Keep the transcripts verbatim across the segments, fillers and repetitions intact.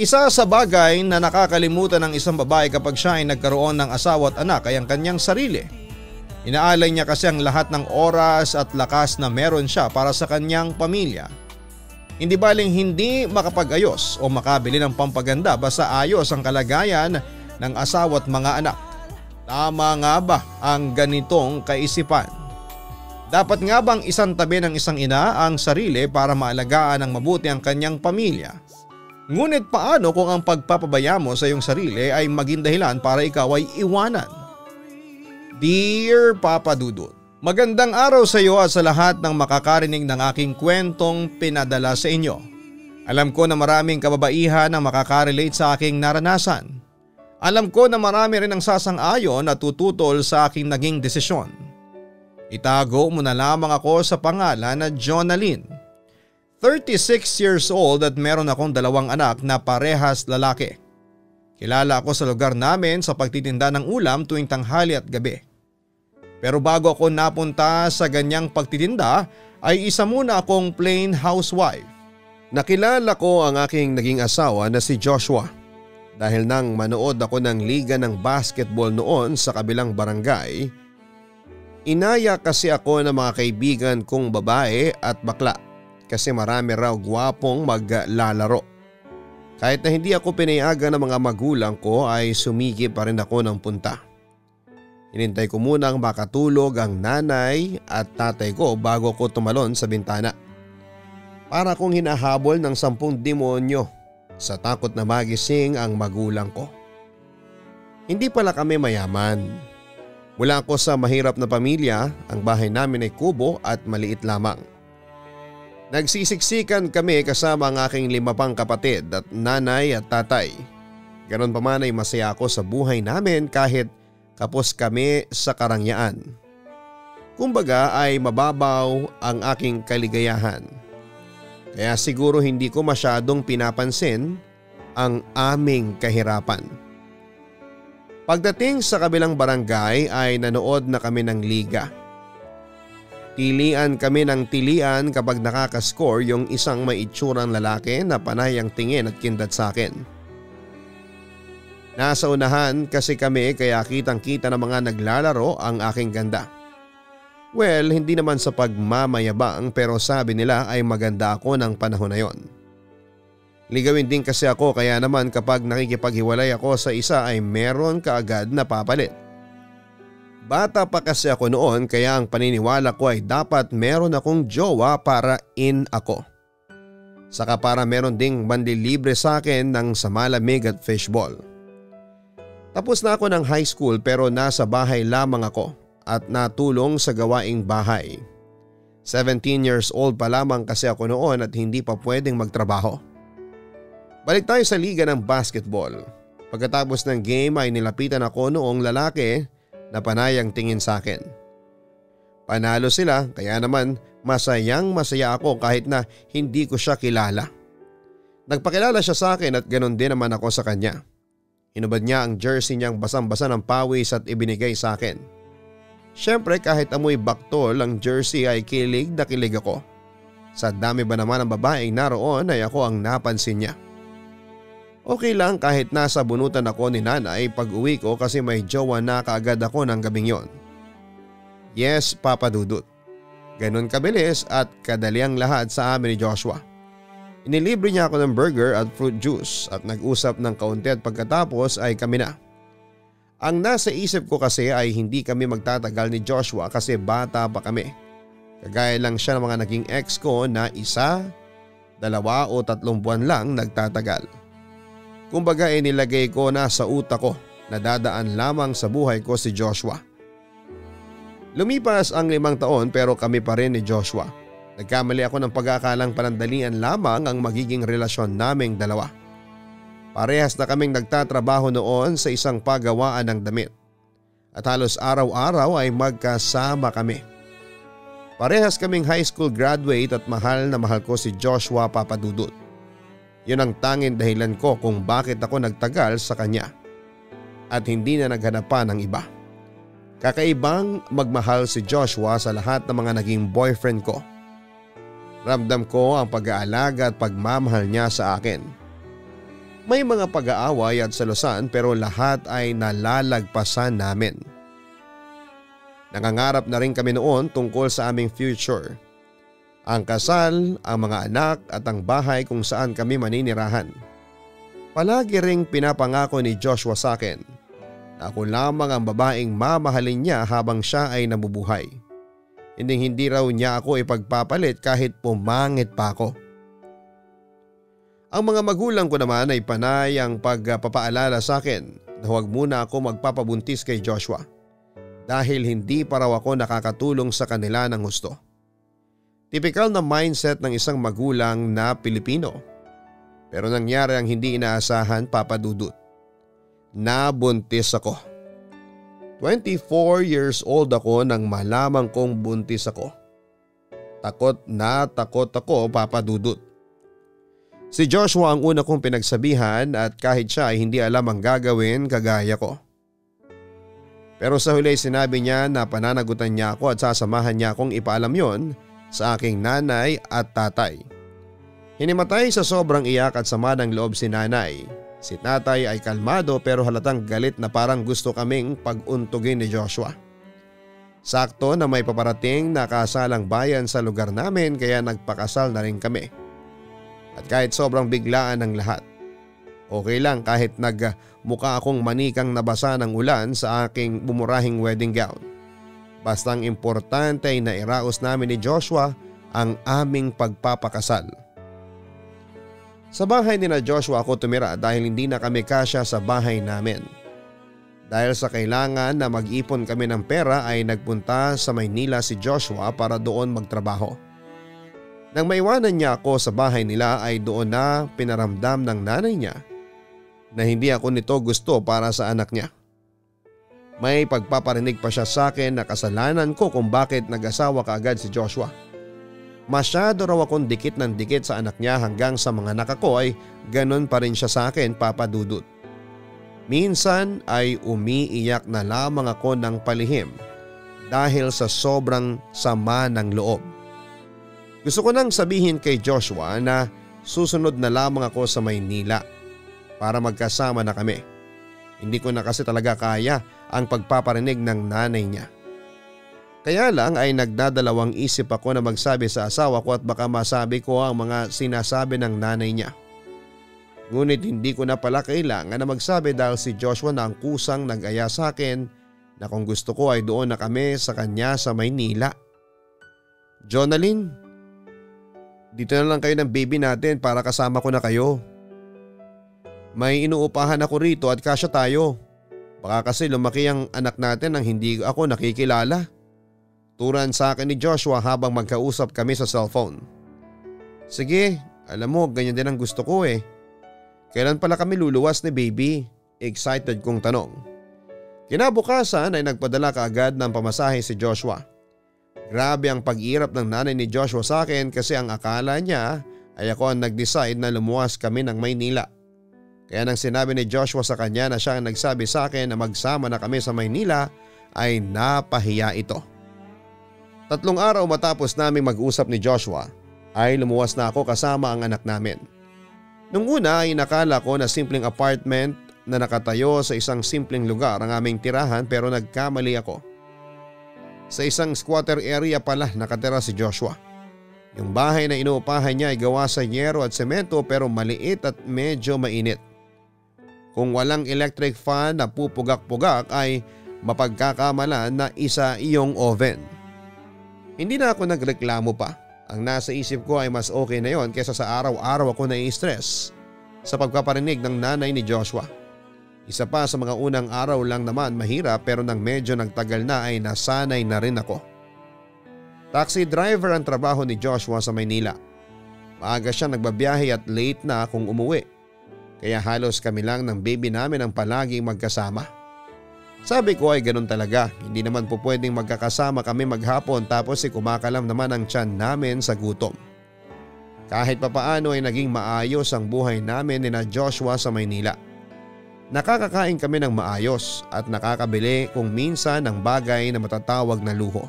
Isa sa bagay na nakakalimutan ng isang babae kapag siya ay nagkaroon ng asawa at anak ay ang kanyang sarili. Inaalay niya kasi ang lahat ng oras at lakas na meron siya para sa kanyang pamilya. Hindi baling hindi makapag-ayos o makabili ng pampaganda basta ayos ang kalagayan ng asawa at mga anak. Tama nga ba ang ganitong kaisipan? Dapat nga bang isang tabi ng isang ina ang sarili para maalagaan ng mabuti ang kanyang pamilya? Ngunit paano kung ang pagpapabaya mo sa iyong sarili ay maging dahilan para ikaw ay iwanan? Dear Papa Dudut, magandang araw sa iyo at sa lahat ng makakarinig ng aking kwentong pinadala sa inyo. Alam ko na maraming kababaihan ang makakarelate sa aking naranasan. Alam ko na marami rin ang sasang-ayon at tututol sa aking naging desisyon. Itago mo na lamang ako sa pangalan na Jonalyn. thirty-six years old at meron akong dalawang anak na parehas lalaki. Kilala ako sa lugar namin sa pagtitinda ng ulam tuwing tanghali at gabi. Pero bago ako napunta sa ganyang pagtitinda ay isa muna akong plain housewife. Nakilala ko ang aking naging asawa na si Joshua dahil nang manood ako ng liga ng basketball noon sa kabilang barangay. Inaya kasi ako ng mga kaibigan kong babae at bakla. Kasi marami raw gwapong maglalaro. Kahit na hindi ako pinayagan ng mga magulang ko ay sumigip pa rin ako ng punta. Hinintay ko munang makatulog ang nanay at tatay ko bago ko tumalon sa bintana. Para kong hinahabol ng sampung demonyo sa takot na magising ang magulang ko. Hindi pala kami mayaman. Mula ako sa mahirap na pamilya, ang bahay namin ay kubo at maliit lamang. Nagsisiksikan kami kasama ang aking lima pang kapatid at nanay at tatay. Ganon pa man ay masaya ako sa buhay namin kahit kapos kami sa karangyaan. Kumbaga ay mababaw ang aking kaligayahan. Kaya siguro hindi ko masyadong pinapansin ang aming kahirapan. Pagdating sa kabilang barangay ay nanood na kami ng liga. Tilian kami ng tilian kapag nakakascore yung isang may itsurang lalaki na panay ang tingin at kindat sa akin. Nasa unahan kasi kami kaya kitang-kita ng mga naglalaro ang aking ganda. Well, hindi naman sa pagmamayabang pero sabi nila ay maganda ako ng panahon na yon. Ligawin din kasi ako kaya naman kapag nakikipaghiwalay ako sa isa ay meron kaagad na papalit. Bata pa kasi ako noon kaya ang paniniwala ko ay dapat meron akong jowa para in ako. Saka para meron ding manlilibre sa akin ng samalamig at fishball. Tapos na ako ng high school pero nasa bahay lamang ako at natulong sa gawaing bahay. seventeen years old pa lamang kasi ako noon at hindi pa pwedeng magtrabaho. Balik tayo sa liga ng basketball. Pagkatapos ng game ay nilapitan ako noong lalaki na panayang tingin sa akin. Panalo sila kaya naman masayang masaya ako kahit na hindi ko siya kilala. Nagpakilala siya sa akin at ganoon din naman ako sa kanya. Hinubad niya ang jersey niyang basang-basa ng pawis at ibinigay sa akin. Siyempre kahit amoy baktol ang jersey ay kilig na kilig ako. Sa dami ba naman ang babaeng naroon ay ako ang napansin niya. Okay lang kahit nasa bunutan ako ni nanay pag-uwi ko kasi may jowa na kaagad ako ng gabing yon. Yes, Papa Dudut. Ganon kabilis at kadali ang lahat sa amin ni Joshua. Inilibre niya ako ng burger at fruit juice at nag-usap ng kaunti at pagkatapos ay kami na. Ang nasa isip ko kasi ay hindi kami magtatagal ni Joshua kasi bata pa kami. Kagaya lang siya ng mga naging ex ko na isa, dalawa o tatlong buwan lang nagtatagal. Kumbaga ay nilagay ko na sa utak ko na dadaan lamang sa buhay ko si Joshua. Lumipas ang limang taon pero kami pa rin ni Joshua. Nagkamali ako ng pag-akalang panandalian lamang ang magiging relasyon naming dalawa. Parehas na kaming nagtatrabaho noon sa isang paggawaan ng damit. At halos araw-araw ay magkasama kami. Parehas kaming high school graduate at mahal na mahal ko si Joshua, Papa Dudut. Yun ang tanging dahilan ko kung bakit ako nagtagal sa kanya at hindi na naghanap pa ng iba. Kakaibang magmahal si Joshua sa lahat ng mga naging boyfriend ko. Ramdam ko ang pag-aalaga at pagmamahal niya sa akin. May mga pag-aaway at salusan pero lahat ay nalalagpasan namin. Nangangarap na rin kami noon tungkol sa aming future. Ang kasal, ang mga anak at ang bahay kung saan kami maninirahan. Palagi ring pinapangako ni Joshua sa akin na ako lamang ang babaeng mamahalin niya habang siya ay nabubuhay. Hindi hindi raw niya ako ipagpapalit kahit pumangit pa ako. Ang mga magulang ko naman ay panay ang pagpapaalala sa akin na huwag muna ako magpapabuntis kay Joshua dahil hindi pa raw ako nakakatulong sa kanila ng gusto. Tipikal na mindset ng isang magulang na Pilipino. Pero nangyari ang hindi inaasahan, Papa Dudut. Nabuntis ako. twenty-four years old ako nang malaman kong buntis ako. Takot na takot ako, Papa Dudut. Si Joshua ang una kong pinagsabihan at kahit siya ay hindi alam ang gagawin kagaya ko. Pero sa huli sinabi niya na pananagutan niya ako at sasamahan niya akong ipaalam yon sa aking nanay at tatay. Hinimatay sa sobrang iyak at sama ng loob si nanay. Si tatay ay kalmado pero halatang galit na parang gusto kaming paguntugin ni Joshua. Sakto na may paparating na kasalang bayan sa lugar namin kaya nagpakasal na rin kami. At kahit sobrang biglaan ng lahat, okay lang kahit nagmukha akong manikang nabasa ng ulan sa aking bumurahing wedding gown. Bastang importante ay nairaos namin ni Joshua ang aming pagpapakasal. Sa bahay ni na Joshua ako tumira dahil hindi na kami kasya sa bahay namin. Dahil sa kailangan na mag-ipon kami ng pera ay nagpunta sa Maynila si Joshua para doon magtrabaho. Nang maiwanan niya ako sa bahay nila ay doon na pinaramdam ng nanay niya na hindi ako nito gusto para sa anak niya. May pagpaparinig pa siya sa akin na kasalanan ko kung bakit nag-asawa kaagad si Joshua. Masyado raw akong dikit ng dikit sa anak niya hanggang sa mga anak ko ay ganun pa rin siya sa akin, Papa Dudut. Minsan ay umiiyak na lamang ako ng palihim dahil sa sobrang sama ng loob. Gusto ko nang sabihin kay Joshua na susunod na lamang ako sa Maynila para magkasama na kami. Hindi ko na kasi talaga kaya ang pagpaparinig ng nanay niya. Kaya lang ay nagdadalawang isip ako na magsabi sa asawa ko at baka masabi ko ang mga sinasabi ng nanay niya. Ngunit hindi ko na pala kailangan na magsabi dahil si Joshua na ang kusang nag-aya sa akin na kung gusto ko ay doon na kami sa kanya sa Maynila. Jonalyn, dito na lang kayo ng baby natin para kasama ko na kayo. May inuupahan ako rito at kasya tayo. Baka kasi lumaki ang anak natin nang hindi ako nakikilala. Turan sa akin ni Joshua habang magkausap kami sa cellphone. Sige, alam mo ganyan din ang gusto ko eh. Kailan pala kami luluwas ni baby? Excited kong tanong. Kinabukasan ay nagpadala kaagad ng pamasahe si Joshua. Grabe ang pag-irap ng nanay ni Joshua sa akin kasi ang akala niya ay ako ang nag-decide na lumuwas kami ng Maynila. Kaya nang sinabi ni Joshua sa kanya na siya ang nagsabi sa akin na magsama na kami sa Maynila ay napahiya ito. Tatlong araw matapos naming mag-usap ni Joshua ay lumuwas na ako kasama ang anak namin. Nung una ay nakala ko na simpleng apartment na nakatayo sa isang simpleng lugar ang aming tirahan pero nagkamali ako. Sa isang squatter area pala nakatira si Joshua. Yung bahay na inuupahan niya ay gawa sa yero at semento pero maliit at medyo mainit. Kung walang electric fan na pupugak-pugak ay mapagkakamalan na isa iyong oven. Hindi na ako nagreklamo pa. Ang nasa isip ko ay mas okay na yon kesa sa araw-araw ako nai-stress sa pagpaparinig ng nanay ni Joshua. Isa pa sa mga unang araw lang naman mahirap pero nang medyo nagtagal na ay nasanay na rin ako. Taxi driver ang trabaho ni Joshua sa Maynila. Maaga siya nagbabiyahe at late na akong umuwi. Kaya halos kami lang ng baby namin ang palaging magkasama. Sabi ko ay ganun talaga, hindi naman po pwedeng magkakasama kami maghapon tapos ay kumakalam naman ang tiyan namin sa gutom. Kahit papaano ay naging maayos ang buhay namin ni na Joshua sa Maynila. Nakakakain kami ng maayos at nakakabili kung minsan ng bagay na matatawag na luho.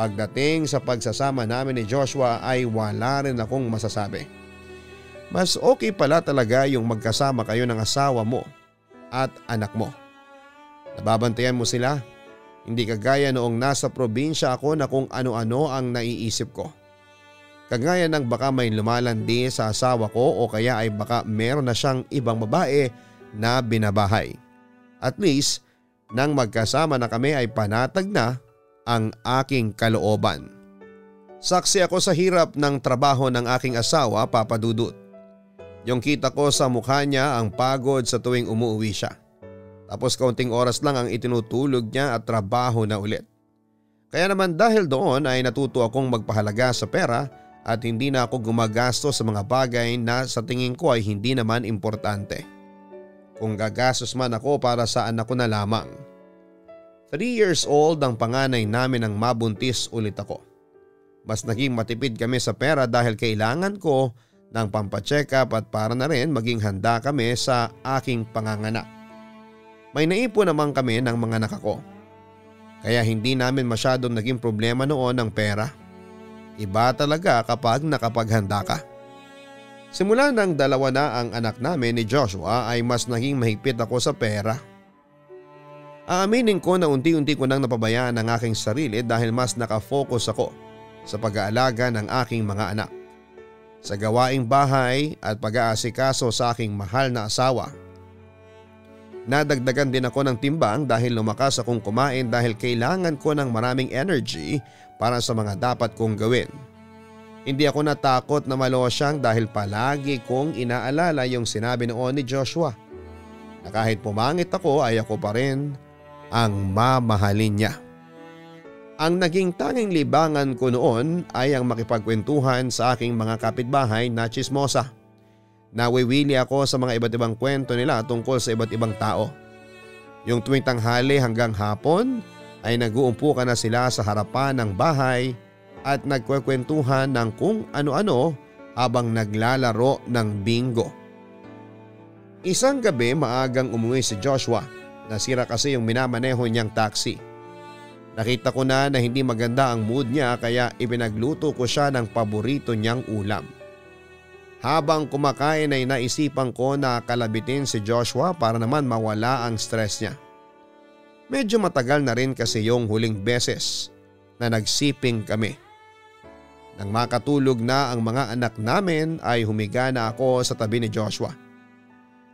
Pagdating sa pagsasama namin ni Joshua ay wala rin akong masasabi. Mas okay pala talaga yung magkasama kayo ng asawa mo at anak mo. Nababantayan mo sila. Hindi kagaya noong nasa probinsya ako na kung ano-ano ang naiisip ko. Kagaya ng baka may lumalandi sa asawa ko o kaya ay baka meron na siyang ibang babae na binabahay. At least, nang magkasama na kami ay panatag na ang aking kalooban. Saksi ako sa hirap ng trabaho ng aking asawa, Papa Dudut. Yung kita ko sa mukha niya ang pagod sa tuwing umuwi siya. Tapos kaunting oras lang ang itinutulog niya at trabaho na ulit. Kaya naman dahil doon ay natuto akong magpahalaga sa pera at hindi na ako gumagasto sa mga bagay na sa tingin ko ay hindi naman importante. Kung gagastos man ako para sa anak ko na lamang. Three years old ang panganay namin nang mabuntis ulit ako. Mas naging matipid kami sa pera dahil kailangan ko ng pampacheck up at para na rin maging handa kami sa aking panganganak. May naipon naman kami ng mga anak ko. Kaya hindi namin masyadong naging problema noon ang pera. Iba talaga kapag nakapaghanda ka. Simula ng dalawa na ang anak namin ni Joshua ay mas naging mahigpit ako sa pera. Aaminin ko na unti-unti ko nang napabayaan ang aking sarili dahil mas nakafocus ako sa pag-aalaga ng aking mga anak. Sa gawaing bahay at pag-aasikaso sa aking mahal na asawa. Nadagdagan din ako ng timbang dahil lumakas akong kumain dahil kailangan ko ng maraming energy para sa mga dapat kong gawin. Hindi ako natakot na malosyang dahil palagi kong inaalala yung sinabi noon ni Joshua na kahit pumangit ako ay ako pa rin ang mamahalin niya. Ang naging tanging libangan ko noon ay ang makipagkwentuhan sa aking mga kapitbahay na tsismosa. Nawiwili ako sa mga iba't ibang kwento nila tungkol sa iba't ibang tao. Yung tuwing tanghali hanggang hapon ay nag-uumpo ka na sila sa harapan ng bahay at nagkwekwentuhan ng kung ano-ano habang naglalaro ng bingo. Isang gabi maagang umuwi si Joshua. Nasira kasi yung minamaneho niyang taxi. Nakita ko na na hindi maganda ang mood niya kaya ipinagluto ko siya ng paborito niyang ulam. Habang kumakain ay naisipan ko na kalabitin si Joshua para naman mawala ang stress niya. Medyo matagal na rin kasi yung huling beses na nagsiping kami. Nang makatulog na ang mga anak namin ay humiga na ako sa tabi ni Joshua.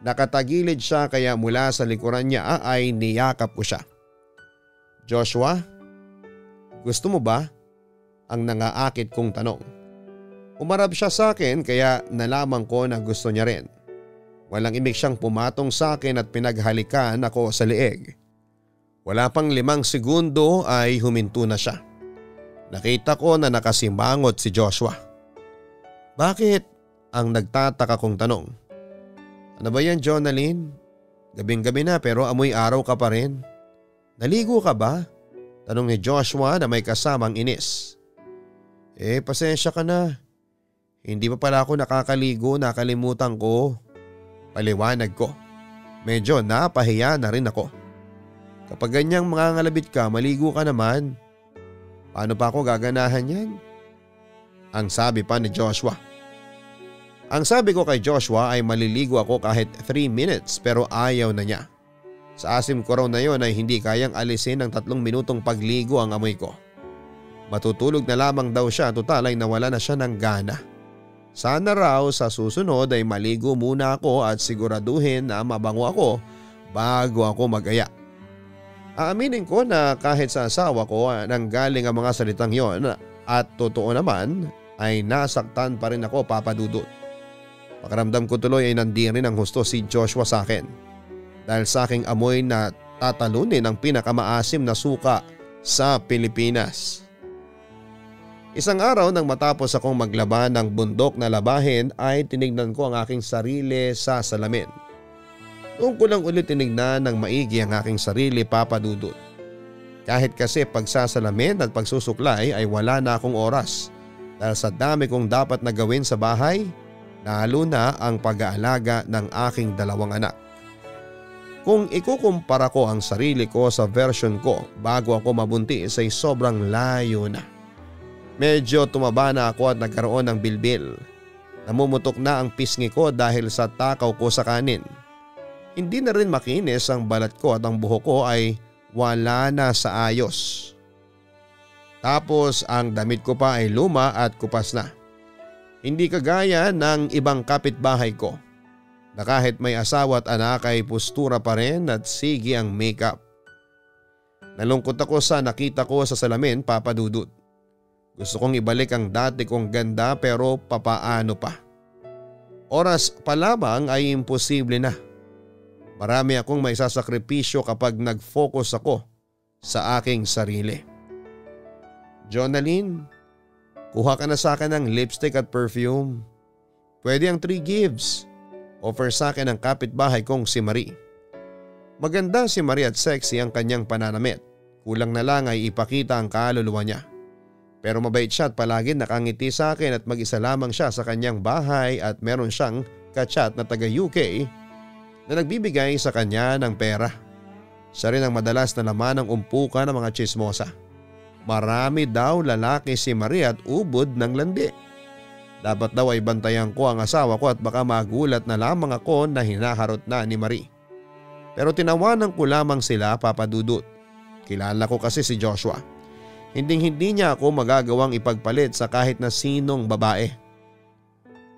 Nakatagilid siya kaya mula sa likuran niya ay niyakap ko siya. Joshua, gusto mo ba? Ang nangaakit kong tanong. Umarap siya sa akin kaya nalaman ko na gusto niya rin. Walang imig siyang pumatong sa akin at pinaghalikan ako sa leeg. Wala pang limang segundo ay huminto na siya. Nakita ko na nakasimangot si Joshua. Bakit? Ang nagtataka kong tanong. Ano ba yan, Jonalyn? Gabing-gabi na pero amoy araw ka pa rin. Naligo ka ba? Tanong ni Joshua na may kasamang inis. Eh pasensya ka na. Hindi pa pala ako nakakaligo, nakalimutan ko. Paliwanag ko. Medyo napahiya na rin ako. Kapag ganyang mangangalabit ka, maligo ka naman. Paano pa ako gaganahan yan? Ang sabi pa ni Joshua. Ang sabi ko kay Joshua ay maliligo ako kahit three minutes pero ayaw na niya. Sa asim ko raw na yon ay hindi kayang alisin ng tatlong minutong pagligo ang amoy ko. Matutulog na lamang daw siya, total ay nawala na siya ng gana. Sana raw sa susunod ay maligo muna ako at siguraduhin na mabango ako bago ako mag-aya. Aaminin ko na kahit sa asawa ko nanggaling ang mga salitang yon at totoo naman ay nasaktan pa rin ako, Papa Dudut. Pakiramdam ko tuloy ay nandiyan rin ang husto si Joshua sa akin. Dahil sa aking amoy na tatalunin ang pinakamaasim na suka sa Pilipinas. Isang araw nang matapos akong maglaba ng bundok na labahin ay tinignan ko ang aking sarili sa salamin. Noon ko lang ulit tinignan ng maigi ang aking sarili, Papa Dudut. Kahit kasi pagsasalamin at pagsusuklay ay wala na akong oras dahil sa dami kong dapat na gawin sa bahay, lalo na ang pag-aalaga ng aking dalawang anak. Kung ikukumpara ko ang sarili ko sa version ko bago ako mabuntis ay sobrang layo na. Medyo tumaba na ako at nagkaroon ng bilbil. Namumutok na ang pisngi ko dahil sa takaw ko sa kanin. Hindi na rin makinis ang balat ko at ang buhok ko ay wala na sa ayos. Tapos ang damit ko pa ay luma at kupas na. Hindi kagaya ng ibang kapitbahay ko na kahit may asawa at anak ay postura pa rin at sige ang makeup. Nalungkot ako sa nakita ko sa salamin, Papa Dudut. Gusto kong ibalik ang dati kong ganda pero papaano pa. Oras pa lamang ay imposible na. Marami akong may sasakripisyo kapag nag-focus ako sa aking sarili. Jonalyn, kuha ka na sa akin ng lipstick at perfume. Pwede ang three gifts. Offer sa akin ang kapitbahay kong si Marie. Maganda si Marie at sexy ang kanyang pananamit. Kulang na lang ay ipakita ang kaluluwa niya. Pero mabait siya at palagi nakangiti sa akin at mag-isa lamang siya sa kanyang bahay at meron siyang kachat na taga U K na nagbibigay sa kanya ng pera. Siya rin ang madalas na laman ng umpukan ng mga tsismosa. Marami daw lalaki si Marie at ubod ng landi. Dapat daw ay bantayan ko ang asawa ko at baka magulat na lamang ako na hinaharot na ni Marie. Pero tinawanan ko lamang sila, Papa Dudut. Kilala ko kasi si Joshua. Hinding-hindi niya ako magagawang ipagpalit sa kahit na sinong babae.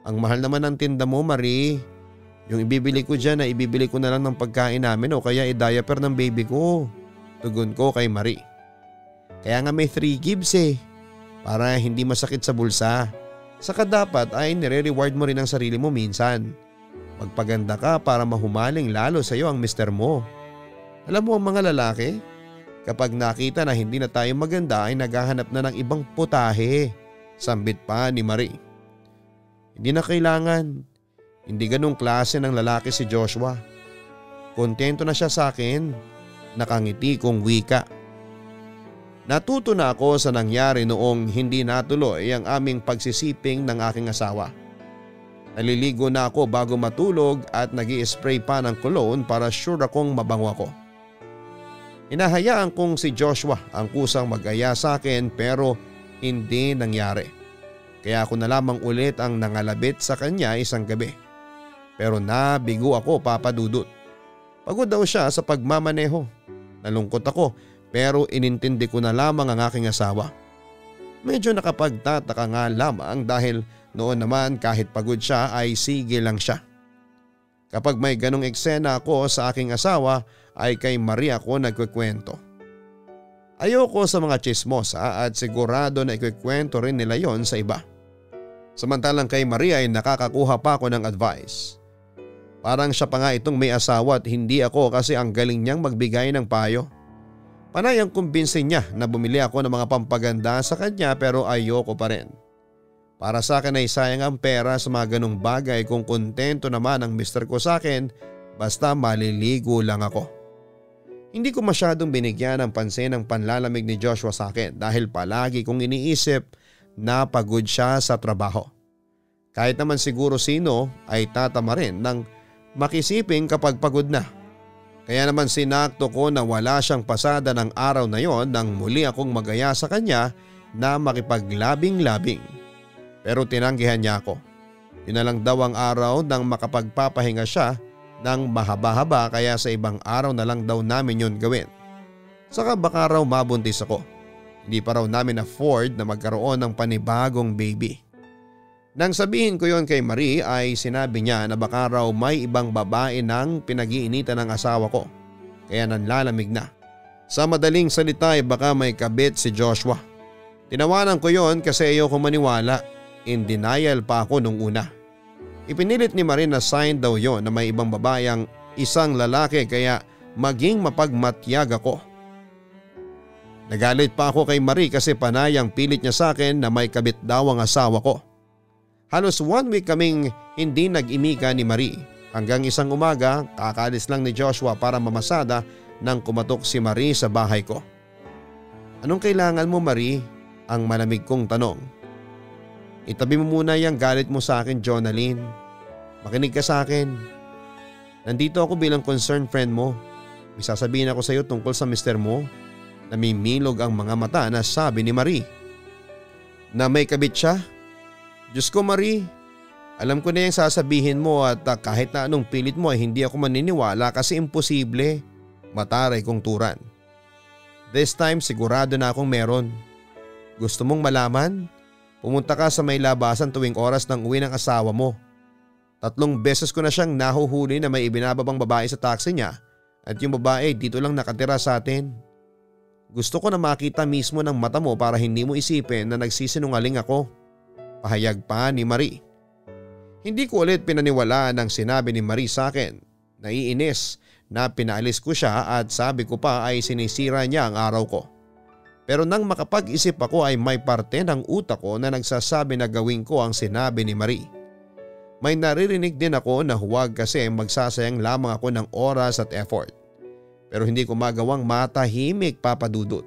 Ang mahal naman ng tinda mo, Marie. Yung ibibili ko dyan ay ibibili ko na lang ng pagkain namin o kaya i-diaper ng baby ko. Tugon ko kay Marie. Kaya nga may three gifts eh. Para hindi masakit sa bulsa. Saka dapat ay nire-reward mo rin ang sarili mo minsan. Magpaganda ka para mahumaling lalo sa iyo ang mister mo. Alam mo ang mga lalaki? Kapag nakita na hindi na tayo maganda ay naghahanap na ng ibang putahe. Sambit pa ni Marie. Hindi na kailangan. Hindi ganong klase ng lalaki si Joshua. Kontento na siya sa akin. Nakangiti kong wika. Natuto na ako sa nangyari noong hindi natuloy ang aming pagsisiping ng aking asawa. Naliligo na ako bago matulog at nag-i-spray pa ng cologne para sure akong mabango ako. Inahayaan kong si Joshua ang kusang mag-aya sa akin pero hindi nangyari. Kaya ako na lamang ulit ang nangalabit sa kanya isang gabi. Pero nabigo ako, Papa Dudut. Pagod daw siya sa pagmamaneho. Nalungkot ako pero inintindi ko na lamang ang aking asawa. Medyo nakapagtataka nga lamang dahil noon naman kahit pagod siya ay sige lang siya. Kapag may ganong eksena ako sa aking asawa ay kay Maria ko nagkukwento. Ayoko sa mga tsismosa at sigurado na ikikwento rin nila yon sa iba. Samantalang kay Maria ay nakakakuha pa ako ng advice. Parang siya pa nga itong may asawa at hindi ako kasi ang galing niyang magbigay ng payo. Panay ang kumbinsin niya na bumili ako ng mga pampaganda sa kanya pero ayoko pa rin. Para sa akin ay sayang ang pera sa mga ganong bagay kung kontento naman ang mister ko sa akin basta maliligo lang ako. Hindi ko masyadong binigyan ng pansin ang panlalamig ni Joshua sa akin dahil palagi kong iniisip na pagod siya sa trabaho. Kahit naman siguro sino ay tatama rin ng makisiping kapag pagod na. Kaya naman sinakto ko na wala siyang pasada ng araw na yon nang muli akong magaya sa kanya na makipaglabing-labing. Pero tinanggihan niya ako. Yun na lang daw ang araw nang makapagpapahinga siya nang mahaba-haba kaya sa ibang araw na lang daw namin yun gawin. Saka baka raw mabuntis ako. Hindi pa raw namin afford na magkaroon ng panibagong baby. Nang sabihin ko yon kay Marie ay sinabi niya na baka raw may ibang babae nang pinag-iinitan ng asawa ko. Kaya nanlalamig na. Sa madaling salita ay baka may kabit si Joshua. Tinawanan ko yon kasi ayoko maniwala. In denial pa ako nung una. Ipinilit ni Marie na sign daw yon na may ibang babae ang isang lalaki kaya maging mapagmatyag ako. Nagalit pa ako kay Marie kasi panay ang pilit niya sa akin na may kabit daw ang asawa ko. Halos one week kaming hindi nag-imika ni Marie. Hanggang isang umaga kakaalis lang ni Joshua para mamasada nang kumatok si Marie sa bahay ko. Anong kailangan mo, Marie? Ang malamig kong tanong. Itabi mo muna yung galit mo sa akin, Jonalyn. Makinig ka sa akin. Nandito ako bilang concerned friend mo. May sasabihin ako sa iyo tungkol sa mister mo. Namimilog ang mga mata na sabi ni Marie. Na may kabit siya? Diyos ko, Marie. Alam ko na yung sasabihin mo at kahit na anong pilit mo ay hindi ako maniniwala kasi imposible. Mataray kong turan. This time sigurado na akong meron. Gusto mong malaman? Pumunta ka sa may labasan tuwing oras ng uwi ng asawa mo. Tatlong beses ko na siyang nahuhuli na may ibinababang babae sa taxi niya at yung babae dito lang nakatira sa atin. Gusto ko na makita mismo ng mata mo para hindi mo isipin na nagsisinungaling ako. Pahayag pa ni Marie. Hindi ko ulit pinaniwalaan ang sinabi ni Marie sa akin. Naiinis na pinaalis ko siya at sabi ko pa ay sinisira niya ang araw ko. Pero nang makapag-isip ako ay may parte ng utak ko na nagsasabi na gawin ko ang sinabi ni Marie. May naririnig din ako na huwag kasi magsasayang lamang ako ng oras at effort. Pero hindi ko magawang matahimik, Papa Dudut.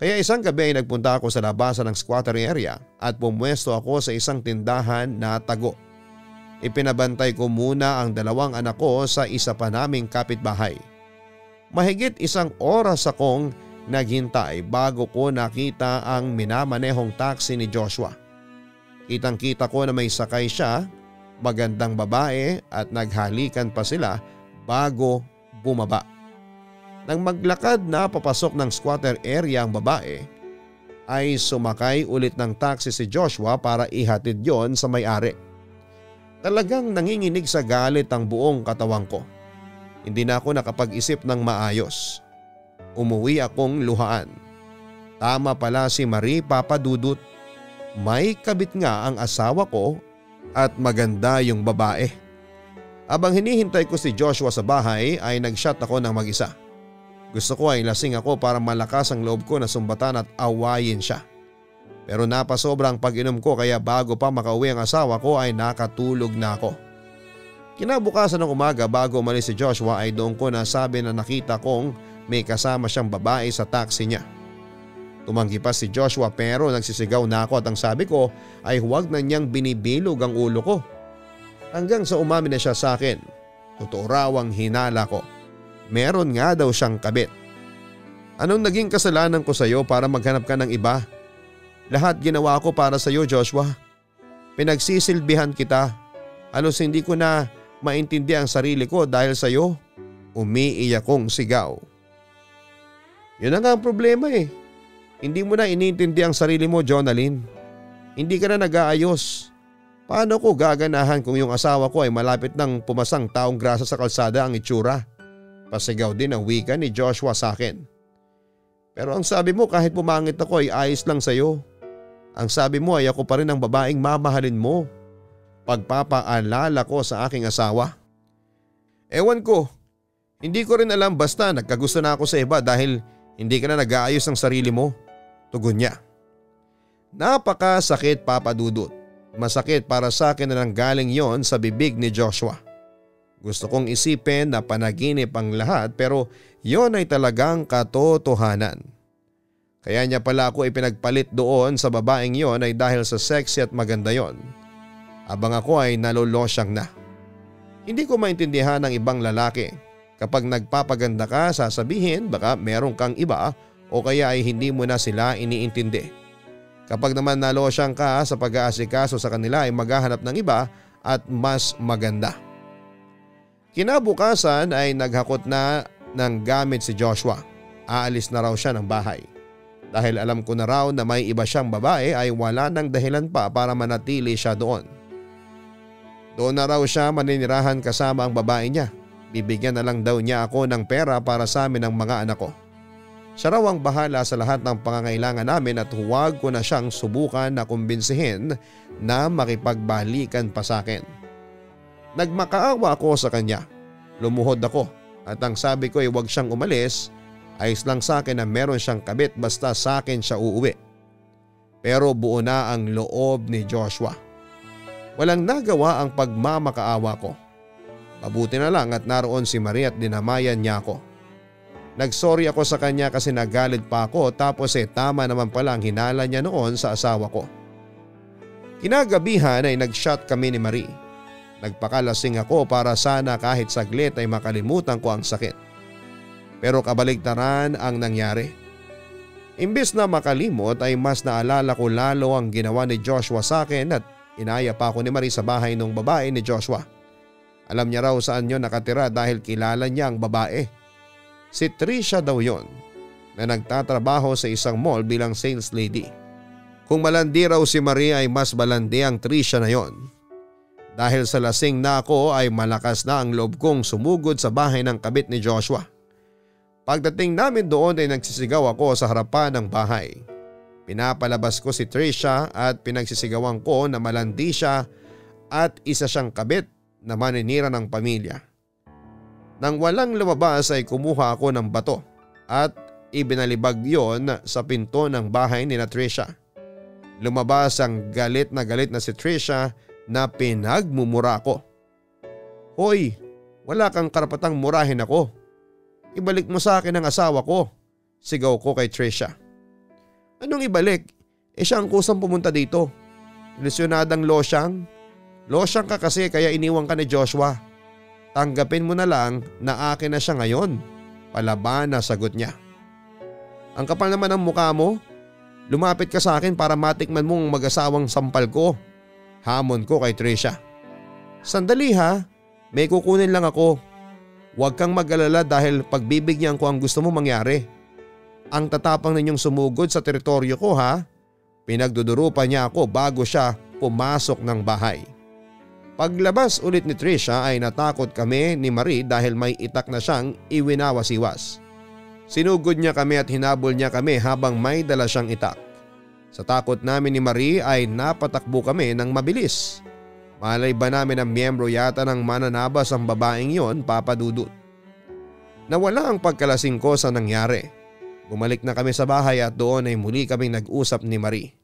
Kaya isang gabi ay nagpunta ako sa labasan ng squatter area at pumwesto ako sa isang tindahan na tago. Ipinabantay ko muna ang dalawang anak ko sa isa pa naming kapitbahay. Mahigit isang oras akong naghintay bago ko nakita ang minamanehong taxi ni Joshua. Kitang-kita ko na may sakay siya, magandang babae at naghalikan pa sila bago bumaba. Nang maglakad na papasok ng squatter area ang babae, ay sumakay ulit ng taxi si Joshua para ihatid yon sa may-ari. Talagang nanginginig sa galit ang buong katawan ko. Hindi na ako nakapag-isip ng maayos. Umuwi akong luhaan. Tama pala si Marie, Papa Dudut. May kabit nga ang asawa ko at maganda yung babae. Abang hinihintay ko si Joshua sa bahay ay nag-shot ako ng mag-isa. Gusto ko ay lasing ako para malakas ang loob ko na sumbatan at awayin siya. Pero napasobra ang pag-inom ko kaya bago pa makauwi ang asawa ko ay nakatulog na ako. Kinabukasan ng umaga bago umalis si Joshua ay doon ko nasabi na nakita kong may kasama siyang babae sa taxi niya. Tumanggi pa si Joshua pero nagsisigaw na ako at ang sabi ko ay huwag na niyang binibilog ang ulo ko. Hanggang sa umamin na siya sa akin, totoo raw ang hinala ko. Meron nga daw siyang kabit. Anong naging kasalanan ko sa iyo para maghanap ka ng iba? Lahat ginawa ko para sa iyo, Joshua. Pinagsisilbihan kita. Halos hindi ko na maintindi ang sarili ko dahil sa iyo. Umiiyak kong sigaw. Yun ang, ang problema eh. Hindi mo na iniintindi ang sarili mo, Jonalyn. Hindi ka na nag-aayos. Paano ko gaganahan kung yung asawa ko ay malapit ng pumasang taong grasa sa kalsada ang itsura? Pasigaw din ang wika ni Joshua sa akin. Pero ang sabi mo kahit pumangit ako ay ayos lang sa'yo. Ang sabi mo ay ako pa rin ang babaeng mamahalin mo. Pagpapaalala ko sa aking asawa. Ewan ko. Hindi ko rin alam basta nagkagusto na ako sa iba dahil hindi ka na nag-aayos ng sarili mo. Tugon niya. Napakasakit, Papa Dudut. Masakit para sa akin na nanggaling yon sa bibig ni Joshua. Gusto kong isipin na panaginip ang lahat pero yon ay talagang katotohanan. Kaya niya pala ako ipinagpalit doon sa babaeng yon ay dahil sa sexy at maganda yon. Abang ako ay nalolosyang na. Hindi ko maintindihan ng ibang lalaki. Kapag nagpapaganda ka, sasabihin baka meron kang iba o kaya ay hindi mo na sila iniintindi. Kapag naman nalosyang ka sa pag-aasikaso sa kanila ay maghahanap ng iba at mas maganda. Kinabukasan ay naghakot na ng gamit si Joshua. Aalis na raw siya ng bahay. Dahil alam ko na raw na may iba siyang babae ay wala ng dahilan pa para manatili siya doon. Doon na raw siya maninirahan kasama ang babae niya. Bibigyan na lang daw niya ako ng pera para sa amin ng mga anak ko. Siya raw ang bahala sa lahat ng pangangailangan namin at huwag ko na siyang subukan na kumbinsihin na makipagbalikan pa sa akin. Nagmakaawa ako sa kanya. Lumuhod ako. At ang sabi ko ay huwag siyang umalis, ayos lang sa akin na meron siyang kabit basta sa akin siya uuwi. Pero buo na ang loob ni Joshua. Walang nagawa ang pagmamakaawa ko. Mabuti na lang at naroon si Marie at dinamayan niya ako. Nagsorry ako sa kanya kasi nagalit pa ako tapos eh tama naman pala ang hinala niya noon sa asawa ko. Kinagabihan ay nag-shot kami ni Marie. Nagpakalasing ako para sana kahit saglit ay makalimutan ko ang sakit. Pero kabaligtaran ang nangyari. Imbes na makalimot ay mas naalala ko lalo ang ginawa ni Joshua sa akin at Inaya pa ako ni Marie sa bahay ng babae ni Joshua. Alam niya raw saan yon nakatira dahil kilala niya ang babae. Si Trisha daw yon na nagtatrabaho sa isang mall bilang sales lady. Kung malandi raw si Maria ay mas malandi ang Trisha na yon. Dahil sa lasing na ako ay malakas na ang loob kong sumugod sa bahay ng kabit ni Joshua. Pagdating namin doon ay nagsisigaw ako sa harapan ng bahay. Pinapalabas ko si Trisha at pinagsisigawan ko na malandi siya at isa siyang kabit na maninira ng pamilya. Nang walang lumabas ay kumuha ako ng bato at ibinalibag yon sa pinto ng bahay ni Trisha. Lumabas ang galit na galit na si Trisha na pinagmumura ko. "Hoy, wala kang karapatang murahin ako. Ibalik mo sa akin ang asawa ko," sigaw ko kay Trisha. "Anong ibalik? E siya ang kusang pumunta dito. Ilusyonadang losyang. Losyang ka kasi kaya iniwan ka ni Joshua. Tanggapin mo na lang na akin na siya ngayon." Palaban na sagot niya. "Ang kapal naman ang mukha mo. Lumapit ka sa akin para matikman mong mag-asawang sampal ko." Hamon ko kay Trisha. "Sandali ha, may kukunin lang ako. Huwag kang mag-alala dahil pagbibigyan ko ang gusto mo mangyari. Ang tatapang ninyong sumugod sa teritoryo ko ha." Pinagdudurupa niya ako bago siya pumasok ng bahay. Paglabas ulit ni Trisha ay natakot kami ni Marie dahil may itak na siyang iwinawasiwas. Sinugod niya kami at hinabol niya kami habang may dala siyang itak. Sa takot namin ni Marie ay napatakbo kami ng mabilis. Malay ba namin ang miyembro yata ng mananabas ang babaeng yon, Papa Dudut? Nawala ang pagkalasing ko sa nangyari. Bumalik na kami sa bahay at doon ay muli kaming nag-usap ni Marie.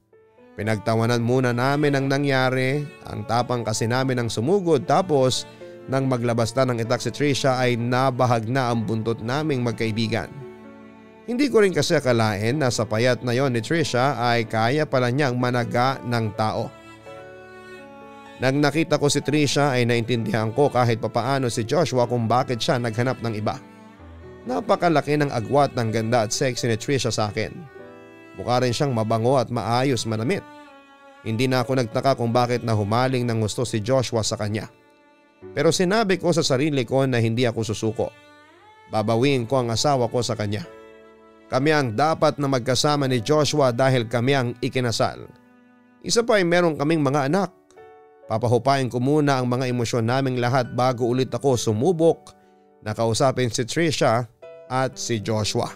Pinagtawanan muna namin ang nangyari, ang tapang kasi namin ang sumugod, tapos nang maglabas na ng itak si Trisha ay nabahag na ang buntot naming magkaibigan. Hindi ko rin kasi akalain na sa payat na yon ni Trisha ay kaya pala niyang managa ng tao. Nang nakita ko si Trisha ay naintindihan ko kahit papaano si Joshua kung bakit siya naghanap ng iba. Napakalaki ng agwat ng ganda at sexy ni Trisha sa akin. Mukha rin siyang mabango at maayos manamit. Hindi na ako nagtaka kung bakit na humaling ng gusto si Joshua sa kanya. Pero sinabi ko sa sarili ko na hindi ako susuko. Babawiin ko ang asawa ko sa kanya. Kami ang dapat na magkasama ni Joshua dahil kami ang ikinasal. Isa pa ay meron kaming mga anak. Papahupain ko muna ang mga emosyon naming lahat bago ulit ako sumubok na kausapin si Trisha at si Joshua.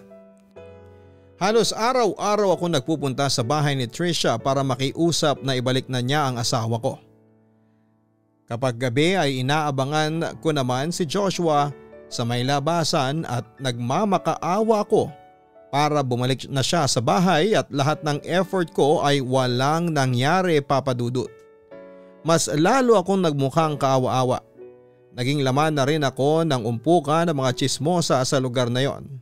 Halos araw-araw ako nagpupunta sa bahay ni Trisha para makiusap na ibalik na niya ang asawa ko. Kapag gabi ay inaabangan ko naman si Joshua sa may labasan at nagmamakaawa ko para bumalik na siya sa bahay at lahat ng effort ko ay walang nangyari, Papa Dudut. Mas lalo akong nagmukhang kaawa-awa. Naging laman na rin ako ng umpukan ng mga chismosa sa lugar na yon.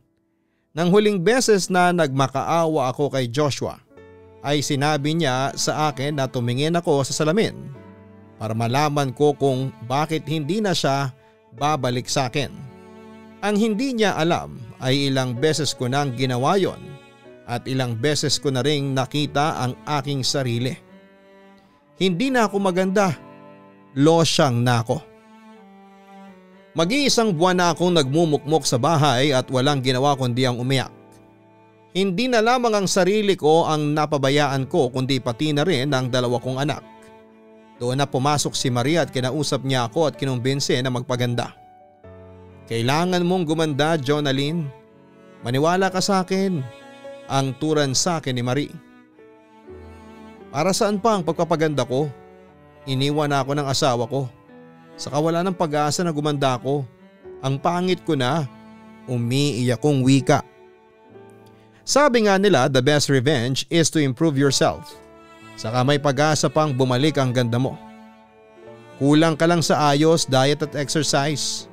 Nang huling beses na nagmakaawa ako kay Joshua ay sinabi niya sa akin na tumingin ako sa salamin para malaman ko kung bakit hindi na siya babalik sa akin. Ang hindi niya alam ay ilang beses ko nang ginawa yon at ilang beses ko na ring nakita ang aking sarili. Hindi na ako maganda, losyang na ako. Mag-iisang buwan na akong nagmumukmok sa bahay at walang ginawa kundi ang umiyak. Hindi na lamang ang sarili ko ang napabayaan ko kundi pati na rin ang dalawa kong anak. Doon na pumasok si Maria at kinausap niya ako at kinumbinse na magpaganda. "Kailangan mong gumanda, Jonalyn. Maniwala ka sa akin," ang turan sa akin ni Marie. "Para saan pa ang pagpapaganda ko? Iniwan na ako ng asawa ko. Saka wala ng pag-asa na gumanda ko. Ang pangit ko na," umiiyak kong wika. Sabi nga nila, the best revenge is to improve yourself. Saka may pag-asa pang bumalik ang ganda mo. Kulang ka lang sa ayos, diet at exercise.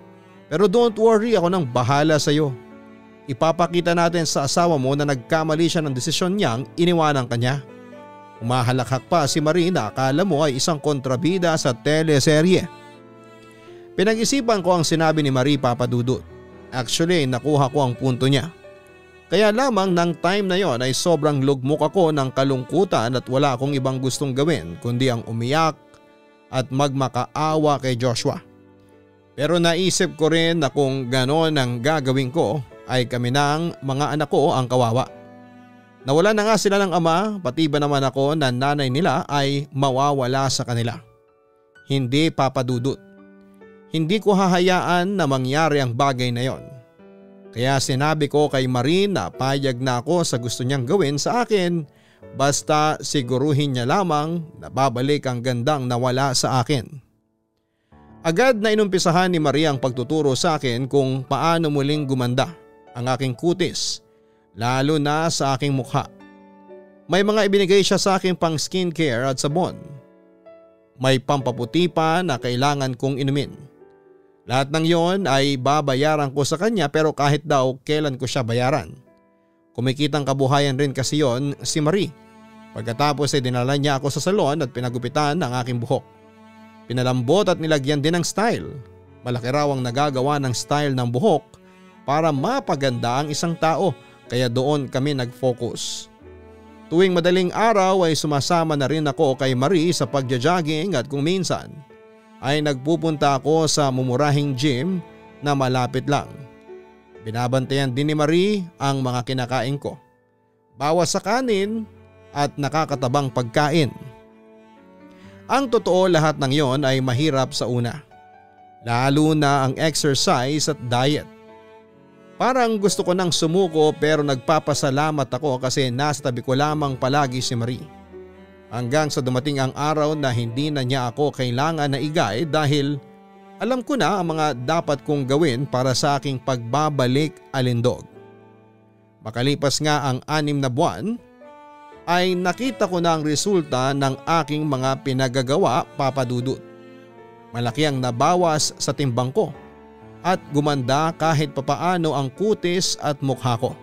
Pero don't worry, ako nang bahala sa'yo. Ipapakita natin sa asawa mo na nagkamali siya ng desisyon niyang iniwanan ka niya." Umahalakhak pa si Marie na akala mo ay isang kontrabida sa teleserye. Pinag-isipan ko ang sinabi ni Marie, Papa Dudut. Actually, nakuha ko ang punto niya. Kaya lamang ng time na yon ay sobrang lugmok ako ng kalungkutan at wala akong ibang gustong gawin kundi ang umiyak at magmakaawa kay Joshua. Pero naisip ko rin na kung ganon ang gagawin ko ay kami ng mga anak ko ang kawawa. Nawala na nga sila ng ama, pati ba naman ako na nanay nila ay mawawala sa kanila. Hindi, Papa Dudut. Hindi ko hahayaan na mangyari ang bagay na yon. Kaya sinabi ko kay Marie na payag na ako sa gusto niyang gawin sa akin basta siguruhin niya lamang na babalik ang gandang nawala sa akin. Agad na inumpisahan ni Marie ang pagtuturo sa akin kung paano muling gumanda ang aking kutis lalo na sa aking mukha. May mga ibinigay siya sa akin pang skincare at sabon. May pampaputi pa na kailangan kong inumin. Lahat ng yon ay babayaran ko sa kanya pero kahit daw kailan ko siya bayaran. Kumikitang kabuhayan rin kasi yon si Marie. Pagkatapos ay dinala niya ako sa salon at pinagupitan ang aking buhok. Pinalambot at nilagyan din ng style. Malaki raw ang nagagawa ng style ng buhok para mapaganda ang isang tao kaya doon kami nag-focus. Tuwing madaling araw ay sumasama na rin ako kay Marie sa pagja-jogging at kung minsan ay nagpupunta ako sa mumurahing gym na malapit lang. Binabantayan din ni Marie ang mga kinakain ko. Bawas sa kanin at nakakatabang pagkain. Ang totoo lahat ng yon ay mahirap sa una. Lalo na ang exercise at diet. Parang gusto ko nang sumuko pero nagpapasalamat ako kasi nasa tabi ko lamang palagi si Marie. Hanggang sa dumating ang araw na hindi na niya ako kailangan na i-guide dahil alam ko na ang mga dapat kong gawin para sa aking pagbabalik alindog. Makalipas nga ang anim na buwan ay nakita ko na ang resulta ng aking mga pinagagawa, Papa Dudut. Malaki ang nabawas sa timbang ko at gumanda kahit papaano ang kutis at mukha ko.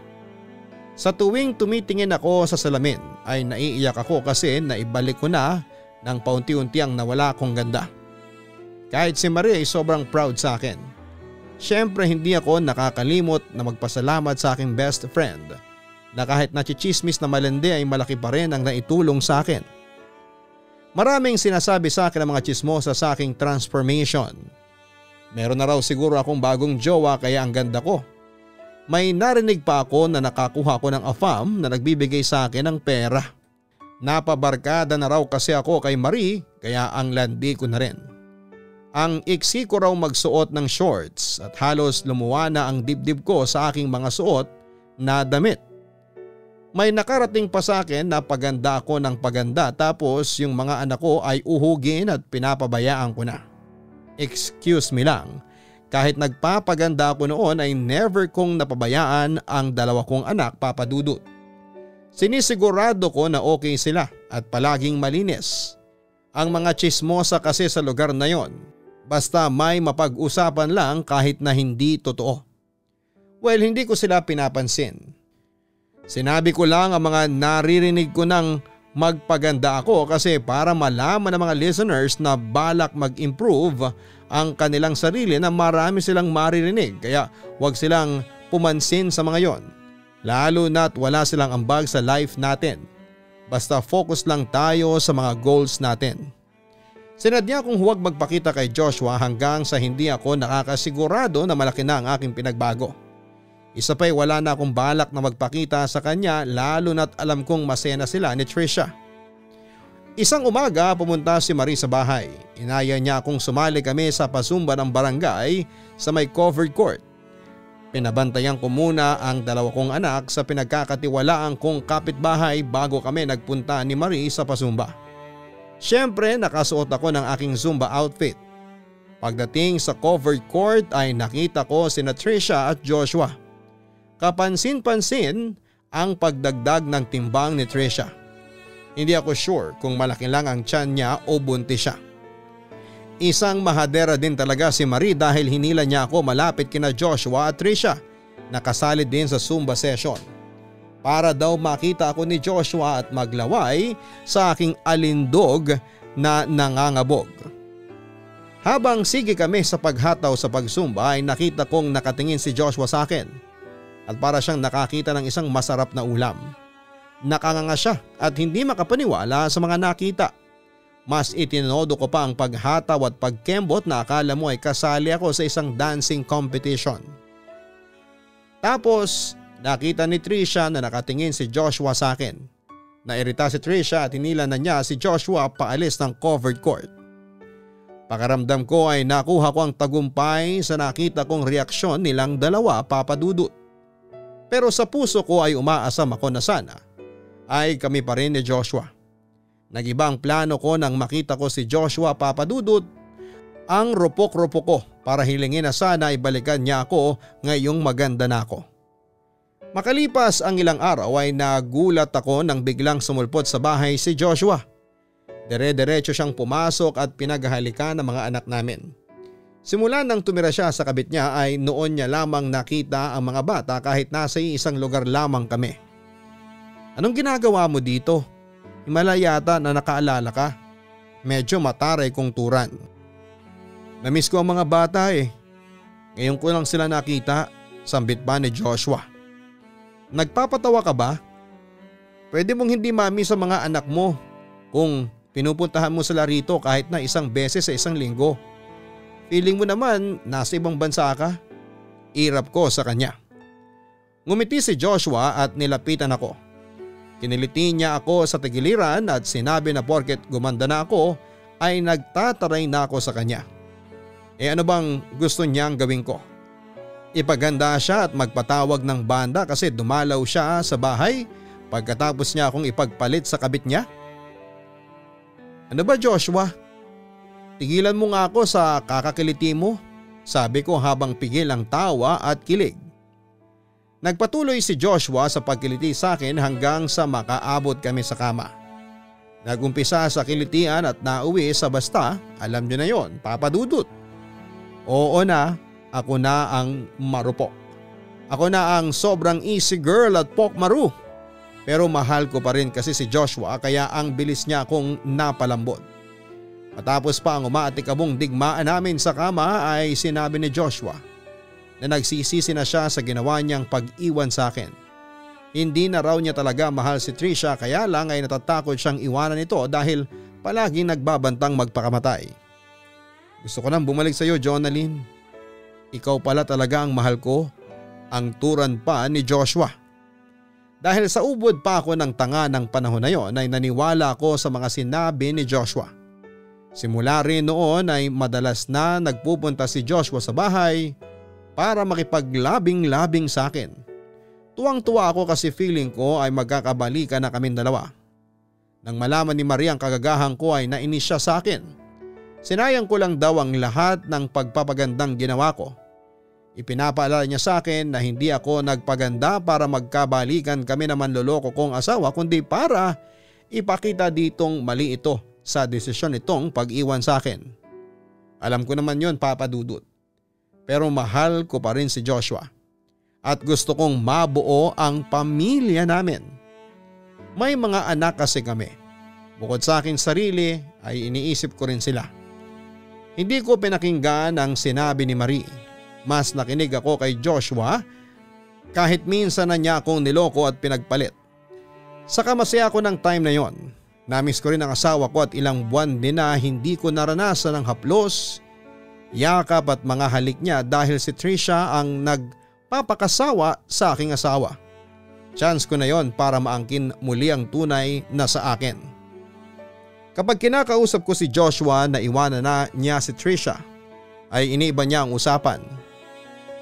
Sa tuwing tumitingin ako sa salamin ay naiiyak ako kasi naibalik ko na ng paunti-unti ang nawala kong ganda. Kahit si Marie ay sobrang proud sa akin. Siyempre hindi ako nakakalimot na magpasalamat sa aking best friend na kahit nachichismis na malandi ay malaki pa rin ang naitulong sa akin. Maraming sinasabi sa akin ng mga chismosa sa aking transformation. Meron na raw siguro akong bagong jowa kaya ang ganda ko. May narinig pa ako na nakakuha ko ng A F A M na nagbibigay sa akin ng pera. Napabarkada na raw kasi ako kay Marie kaya ang landi ko na rin. Ang iksi ko raw magsuot ng shorts at halos lumuwa na ang dibdib ko sa aking mga suot na damit. May nakarating pa sa akin na paganda ako ng paganda tapos yung mga anak ko ay uhugin at pinapabayaan ko na. Excuse me lang. Kahit nagpapaganda ako noon ay never kong napabayaan ang dalawa kong anak, Papa Dudut. Sinisigurado ko na okay sila at palaging malinis. Ang mga chismosa kasi sa lugar na yon, basta may mapag-usapan lang kahit na hindi totoo. Well, hindi ko sila pinapansin. Sinabi ko lang ang mga naririnig ko ng magpaganda ako kasi para malaman ng mga listeners na balak mag-improve ang kanilang sarili na marami silang maririnig kaya huwag silang pumansin sa mga yon. Lalo na't wala silang ambag sa life natin. Basta focus lang tayo sa mga goals natin. Sinadya kong huwag magpakita kay Joshua hanggang sa hindi ako nakakasigurado na malaki na ang aking pinagbago. Isa pa'y wala na akong balak na magpakita sa kanya lalo na't alam kong masena sila ni Trisha. Isang umaga pumunta si Marie sa bahay. Inaya niya akong sumali kami sa pasumba ng barangay sa may covered court. Pinabantayan ko muna ang dalawa kong anak sa pinagkakatiwalaan kong kapitbahay bago kami nagpunta ni Marie sa pasumba. Siyempre nakasuot ako ng aking Zumba outfit. Pagdating sa covered court ay nakita ko sina Trisha at Joshua. Kapansin-pansin ang pagdagdag ng timbang ni Trisha. Hindi ako sure kung malaki lang ang tiyan niya o buntis siya. Isang mahadera din talaga si Marie dahil hinila niya ako malapit kina Joshua at Trisha na kasali din sa Zumba session. Para daw makita ako ni Joshua at maglaway sa aking alindog na nangangabog. Habang sige kami sa paghataw sa pagsumba ay nakita kong nakatingin si Joshua sa akin. At para siyang nakakita ng isang masarap na ulam. Nakanganga siya at hindi makapaniwala sa mga nakita. Mas itinodo ko pa ang paghataw at pagkembot na akala mo ay kasali ako sa isang dancing competition. Tapos nakita ni Trisha na nakatingin si Joshua sa akin. Nairita si Trisha at hinila na niya si Joshua paalis ng covered court. Pakaramdam ko ay nakuha ko ang tagumpay sa nakita kong reaksyon nilang dalawa, Papa Dudut. Pero sa puso ko ay umaasam ako na sana ay kami pa rin ni Joshua. Nag-iba ang plano ko nang makita ko si Joshua, Papa Dudut. Ang ropok-ropok ko para hilingin na sana ibalikan niya ako ngayong maganda na ako. Makalipas ang ilang araw ay nagulat ako nang biglang sumulpot sa bahay si Joshua. Dire-diretso siyang pumasok at pinaghalikan ng mga anak namin. Simula nang tumira siya sa kabit niya ay noon niya lamang nakita ang mga bata kahit nasa isang lugar lamang kami. Anong ginagawa mo dito? Himala yata na nakaalala ka. Medyo mataray kong turan. Namiss ko ang mga bata eh. Ngayon ko lang sila nakita, sambit pa ni Joshua. Nagpapatawa ka ba? Pwede mong hindi mami sa mga anak mo kung pinupuntahan mo sila rito kahit na isang beses sa isang linggo. Feeling mo naman nasa ibang bansa ka? Irap ko sa kanya. Ngumiti si Joshua at nilapitan ako. Kinilitin niya ako sa tigiliran at sinabi na porket gumanda na ako ay nagtataray na ako sa kanya. E ano bang gusto niyang gawin ko? Ipaganda siya at magpatawag ng banda kasi dumalaw siya sa bahay pagkatapos niya akong ipagpalit sa kabit niya? Ano ba Joshua? Tigilan mo nga ako sa kakakiliti mo, sabi ko habang pigil ang tawa at kilig. Nagpatuloy si Joshua sa pagkiliti sa akin hanggang sa makaabot kami sa kama. Nagumpisa sa kilitian at nauwi sa basta, alam niyo na yon, Papa Dudut. Oo na. Ako na ang marupok. Ako na ang sobrang easy girl at pokmaru. Pero mahal ko pa rin kasi si Joshua kaya ang bilis niya akong napalambot. Matapos pa ang umaatikabong digmaan namin sa kama ay sinabi ni Joshua na nagsisisi na siya sa ginawa niyang pag-iwan sa akin. Hindi na raw niya talaga mahal si Trisha kaya lang ay natatakot siyang iwanan ito dahil palaging nagbabantang magpakamatay. Gusto ko nang bumalik sa iyo, Jonalyn. Ikaw pala talaga ang mahal ko, ang turan pa ni Joshua. Dahil sa ubod pa ako ng tanga ng panahon na yon ay naniwala ako sa mga sinabi ni Joshua. Simula rin noon ay madalas na nagpupunta si Joshua sa bahay para makipaglabing-labing sa akin. Tuwang-tuwa ako kasi feeling ko ay magkakabalikan na kaming dalawa. Nang malaman ni Marie ang kagagahan ko ay nainis siya sa akin. Sinayang ko lang daw ang lahat ng pagpapagandang ginawa ko. Ipinapaalala niya sa akin na hindi ako nagpaganda para magkabalikan kami na manloloko kong asawa kundi para ipakita ditong mali ito sa desisyon nitong pag-iwan sa akin. Alam ko naman yon, Papa Dudut. Pero mahal ko pa rin si Joshua. At gusto kong mabuo ang pamilya namin. May mga anak kasi kami. Bukod sa aking sarili ay iniisip ko rin sila. Hindi ko pinakinggan ang sinabi ni Marie. Mas nakinig ako kay Joshua kahit minsan na niya akong niloko at pinagpalit. Saka masaya ako ng time na yon. Namiss ko rin ang asawa ko at ilang buwan din na hindi ko naranasan ang haplos, yakap at mga halik niya dahil si Trisha ang nagpapakasawa sa aking asawa. Chance ko na yon para maangkin muli ang tunay na sa akin. Kapag kinakausap ko si Joshua na iwanan na niya si Trisha ay iniiba niya ang usapan.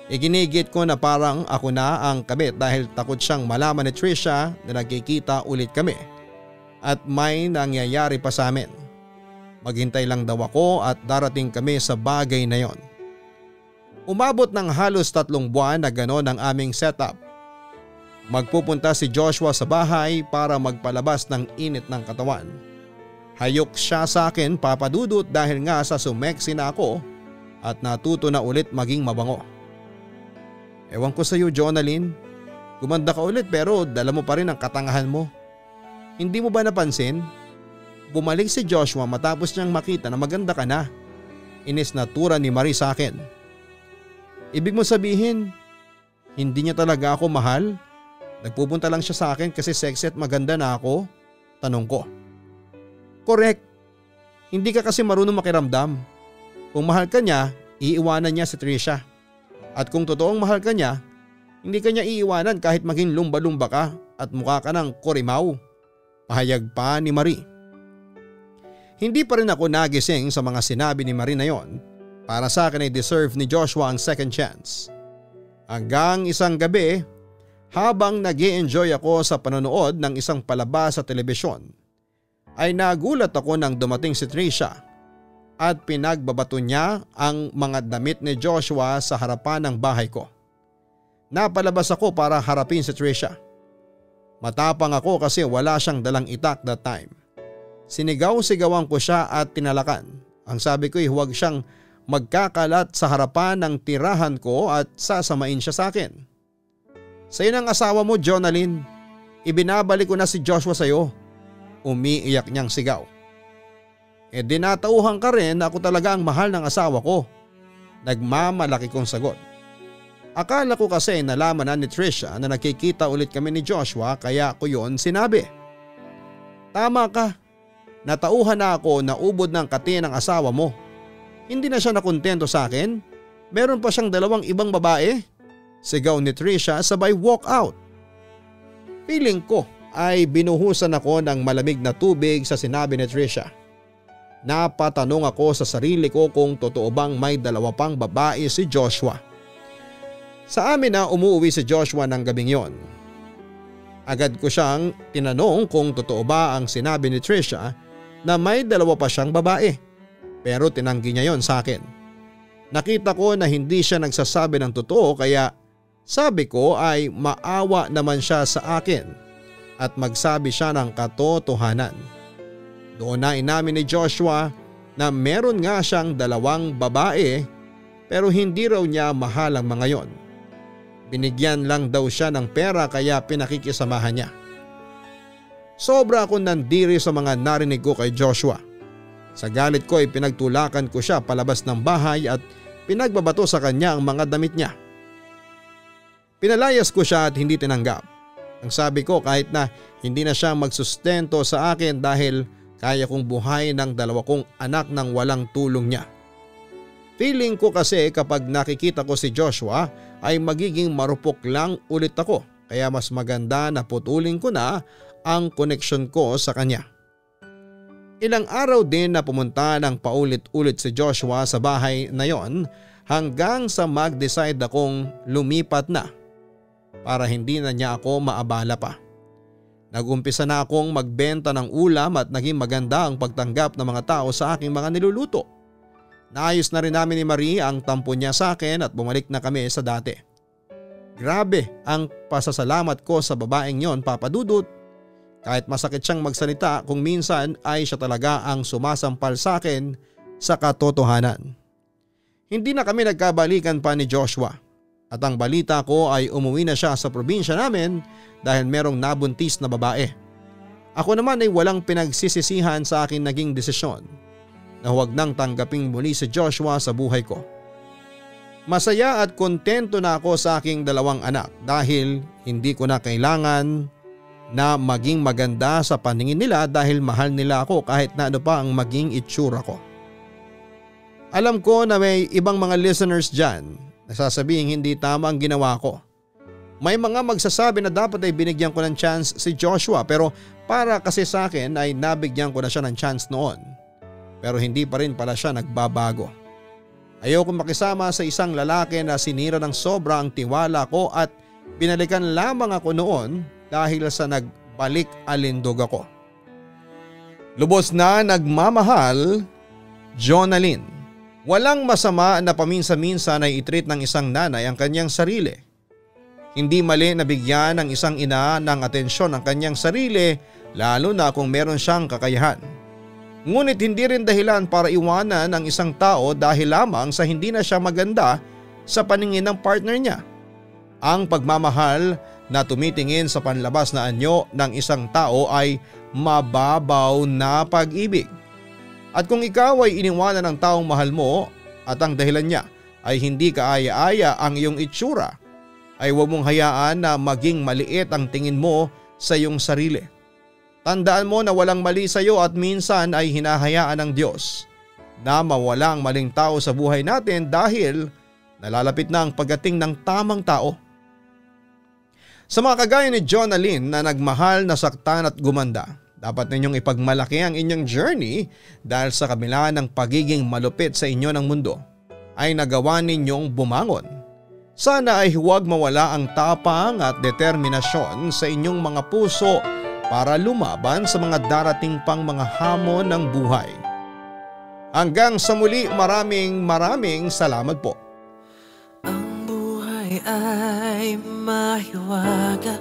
Iginigit ko na parang ako na ang kabit dahil takot siyang malaman ni Trisha na nagkikita ulit kami at may nangyayari pa sa amin. Maghintay lang daw ako at darating kami sa bagay na yon. Umabot ng halos tatlong buwan na gano'n ang aming setup. Magpupunta si Joshua sa bahay para magpalabas ng init ng katawan. Hayok siya sa akin, Papa Dudut, dahil nga sa sumeksi na ako at natuto na ulit maging mabango. Ewan ko sa iyo, Jonalyn. Gumanda ka ulit pero dala mo pa rin ang katangahan mo. Hindi mo ba napansin? Bumalik si Joshua matapos niyang makita na maganda ka na. Inis na tura ni Marie sa akin. Ibig mo sabihin, hindi niya talaga ako mahal? Nagpupunta lang siya sa akin kasi sexy at maganda na ako? Tanong ko. Correct. Hindi ka kasi marunong makiramdam. Kung mahal ka niya, iiwanan niya si Trisha. At kung totoong mahal ka niya, hindi ka niya iiwanan kahit maging lumba-lumba ka at mukha ka ng korimaw. Pahayag pa ni Marie. Hindi pa rin ako nagising sa mga sinabi ni Marie na yon. Para sa akin ay deserve ni Joshua ang second chance. Hanggang isang gabi, habang nag-i-enjoy ako sa panonood ng isang palabas sa telebisyon, ay nagulat ako nang dumating si Trisha at pinagbabato niya ang mga damit ni Joshua sa harapan ng bahay ko. Napalabas ako para harapin si Trisha. Matapang ako kasi wala siyang dalang itak that time. Sinigaw-sigawan ko siya at tinalakan. Ang sabi ko'y huwag siyang magkakalat sa harapan ng tirahan ko at sasamain siya sa akin. Sa'yo ng asawa mo, Jonalyn. Ibinabalik ko na si Joshua sa'yo. Umiiyak niyang sigaw. E dinatauhan ka rin na ako talaga ang mahal ng asawa ko. Nagmamalaki kong sagot. Akala ko kasi nalaman na ni Trisha na nakikita ulit kami ni Joshua kaya ko yon sinabi. Tama ka. Natauhan na ako na ubod ng kati ng asawa mo. Hindi na siya nakontento sa akin. Meron pa siyang dalawang ibang babae. Sigaw ni Trisha sabay walk out. Feeling ko ay binuhusan ako ng malamig na tubig sa sinabi ni Trisha. Napatanong ako sa sarili ko kung totoo bang may dalawa pang babae si Joshua. Sa amin na umuwi si Joshua ng gabing yon. Agad ko siyang tinanong kung totoo ba ang sinabi ni Trisha na may dalawa pa siyang babae. Pero tinanggi niya yon sa akin. Nakita ko na hindi siya nagsasabi ng totoo kaya sabi ko ay maawa naman siya sa akin at magsabi siya ng katotohanan. Doon na inamin ni Joshua na meron nga siyang dalawang babae pero hindi raw niya mahal ang mga yon. Binigyan lang daw siya ng pera kaya pinakikisamahan niya. Sobra akong nandiri sa mga narinig ko kay Joshua. Sa galit ko ay pinagtulakan ko siya palabas ng bahay at pinagbabato sa kanya ang mga damit niya. Pinalayas ko siya at hindi tinanggap. Ang sabi ko kahit na hindi na siya magsustento sa akin dahil kaya kong buhayin ang dalawa kong anak nang walang tulong niya. Feeling ko kasi kapag nakikita ko si Joshua ay magiging marupok lang ulit ako kaya mas maganda na putulin ko na ang connection ko sa kanya. Ilang araw din na pumunta ng paulit-ulit si Joshua sa bahay na yon hanggang sa mag-decide akong lumipat na para hindi na niya ako maabala pa. Nagumpisa na akong magbenta ng ulam at naging maganda ang pagtanggap ng mga tao sa aking mga niluluto. Naayos na rin namin ni Marie ang tampo niya sa akin at bumalik na kami sa dati. Grabe ang pasasalamat ko sa babaeng yon, Papa Dudut. Kahit masakit siyang magsalita kung minsan ay siya talaga ang sumasampal sa akin sa katotohanan. Hindi na kami nagkabalikan pa ni Joshua. At ang balita ko ay umuwi na siya sa probinsya namin dahil merong nabuntis na babae. Ako naman ay walang pinagsisisihan sa akin naging desisyon na huwag nang tanggaping muli si Joshua sa buhay ko. Masaya at kontento na ako sa aking dalawang anak dahil hindi ko na kailangan na maging maganda sa paningin nila dahil mahal nila ako kahit na ano pa ang maging itsura ko. Alam ko na may ibang mga listeners dyan na sasabing hindi tama ang ginawa ko. May mga magsasabi na dapat ay binigyan ko ng chance si Joshua pero para kasi sa akin ay nabigyan ko na siya ng chance noon. Pero hindi pa rin pala siya nagbabago. Ayokong makisama sa isang lalaki na sinira ng sobra ang tiwala ko at binalikan lamang ako noon dahil sa nagbalik alindog ako. Lubos na nagmamahal, Jonalyn. Walang masama na paminsan-minsan ay itreat ng isang nanay ang kanyang sarili. Hindi mali na bigyan ng isang ina ng atensyon ang kanyang sarili lalo na kung meron siyang kakayahan. Ngunit hindi rin dahilan para iwanan ang isang tao dahil lamang sa hindi na siya maganda sa paningin ng partner niya. Ang pagmamahal na tumitingin sa panlabas na anyo ng isang tao ay mababaw na pag-ibig. At kung ikaw ay iniwanan ng taong mahal mo at ang dahilan niya ay hindi kaaya-aya ang iyong itsura, ay huwag mong hayaan na maging maliit ang tingin mo sa iyong sarili. Tandaan mo na walang mali sa iyo at minsan ay hinahayaan ng Diyos na mawala ang maling tao sa buhay natin dahil nalalapit na ang pagdating ng tamang tao. Sa mga kagaya ni Jonalyn na nagmahal, nasaktan at gumanda, dapat ninyong ipagmalaki ang inyong journey dahil sa kabila ng pagiging malupit sa inyo ng mundo ay nagawa ninyong bumangon. Sana ay huwag mawala ang tapang at determinasyon sa inyong mga puso para lumaban sa mga darating pang mga hamon ng buhay. Hanggang sa muli, maraming maraming salamat po. Ang buhay ay mahiwaga,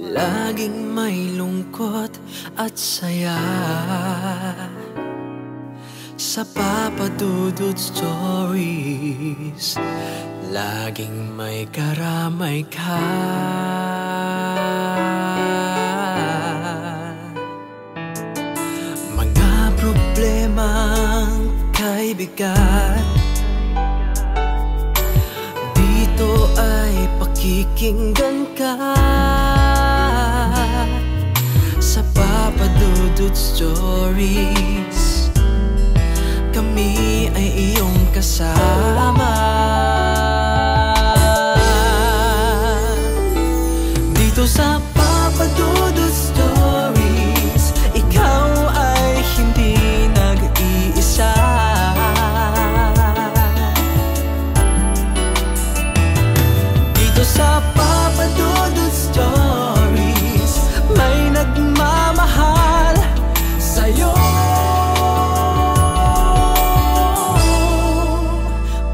laging may lungkot at saya. Sa Papa Dudut Stories, laging may karamay ka. Problemang kaibigan, dito ay pakikinggan ka sa Papa Dudut Stories. Kami ay iyong kasama. Dito sa Papa Dudut Stories, ikaw ay hindi dito sa Papa Dudut Stories, may nagmamahal sa'yo.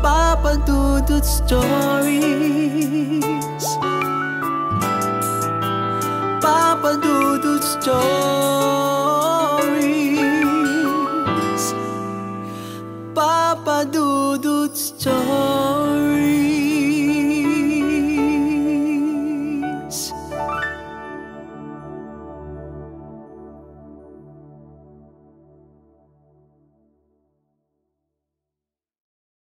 Papa Dudut Stories, Papa Dudut Stories, Papa Dudut Stories.